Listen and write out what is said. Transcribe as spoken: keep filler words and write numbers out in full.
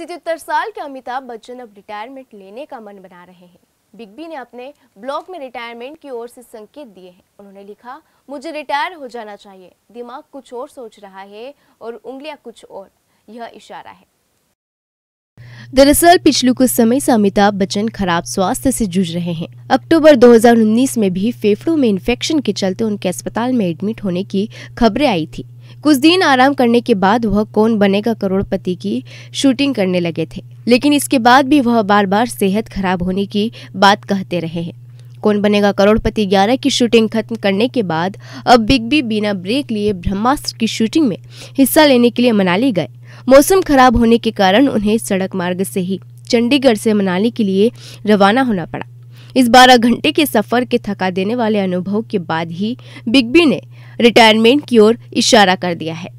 सतहत्तर साल के अमिताभ बच्चन अब रिटायरमेंट लेने का मन बना रहे हैं। बिग बी ने अपने ब्लॉग में रिटायरमेंट की ओर से संकेत दिए हैं। उन्होंने लिखा, मुझे रिटायर हो जाना चाहिए। दिमाग कुछ और सोच रहा है और उंगलियां कुछ और, यह इशारा है। दरअसल पिछले कुछ समय से अमिताभ बच्चन खराब स्वास्थ्य से जूझ रहे हैं। अक्टूबर दो हज़ार उन्नीस में भी फेफड़ों में इन्फेक्शन के चलते उनके अस्पताल में एडमिट होने की खबरें आई थी। कुछ दिन आराम करने के बाद वह कौन बनेगा करोड़पति की शूटिंग करने लगे थे, लेकिन इसके बाद भी वह बार बार सेहत खराब होने की बात कहते रहे हैं। कौन बनेगा करोड़पति ग्यारह की शूटिंग खत्म करने के बाद अब बिग बी बिना ब्रेक लिए ब्रह्मास्त्र की शूटिंग में हिस्सा लेने के लिए मनाली गए। मौसम खराब होने के कारण उन्हें सड़क मार्ग से ही चंडीगढ़ से मनाली के लिए रवाना होना पड़ा। इस बारह घंटे के सफर के थका देने वाले अनुभव के बाद ही बिग बी ने रिटायरमेंट की ओर इशारा कर दिया है।